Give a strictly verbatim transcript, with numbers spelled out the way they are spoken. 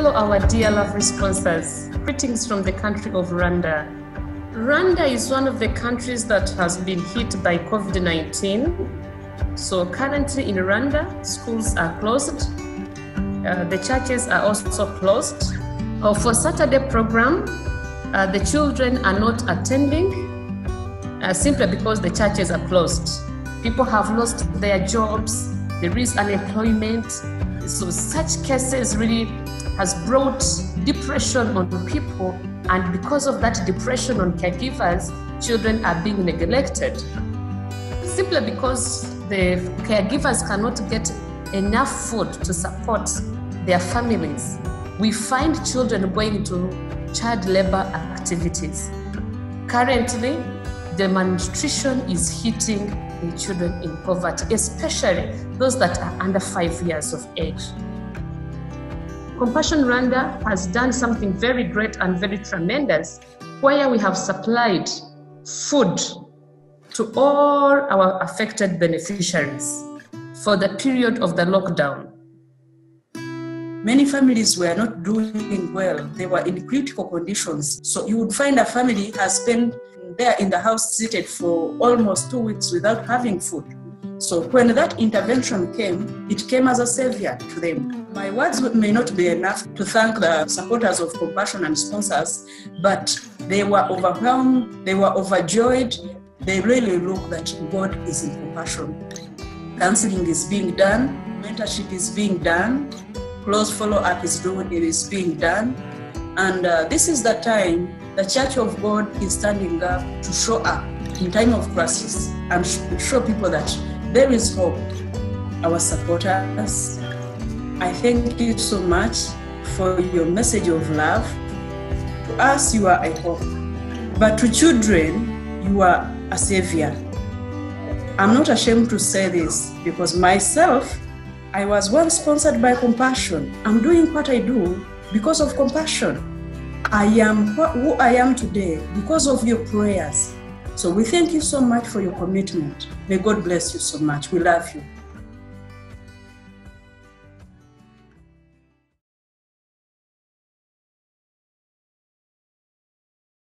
Hello, our dear love responses. Greetings from the country of Rwanda. Rwanda is one of the countries that has been hit by COVID nineteen. So currently in Rwanda, schools are closed. Uh, the churches are also closed. Uh, for Saturday program, uh, the children are not attending uh, simply because the churches are closed. People have lost their jobs. There is unemployment. So such cases really has brought depression on people, and because of that depression on caregivers, children are being neglected. Simply because the caregivers cannot get enough food to support their families, we find children going to child labor activities. Currently, the malnutrition is hitting the children in poverty, especially those that are under five years of age. Compassion Rwanda has done something very great and very tremendous, where we have supplied food to all our affected beneficiaries for the period of the lockdown. Many families were not doing well. They were in critical conditions. So you would find a family has spent there in the house seated for almost two weeks without having food. So when that intervention came, it came as a savior to them. My words may not be enough to thank the supporters of Compassion and sponsors, but they were overwhelmed, they were overjoyed. They really look that God is in Compassion. Counseling is being done, mentorship is being done, close follow-up is doing, it is being done. And uh, this is the time the Church of God is standing up to show up in time of crisis and show people that there is hope. Our supporters, I thank you so much for your message of love. To us, you are a hope, but to children, you are a savior. I'm not ashamed to say this because myself, I was once sponsored by Compassion. I'm doing what I do because of Compassion. I am who I am today because of your prayers. So we thank you so much for your commitment. May God bless you so much. We love you.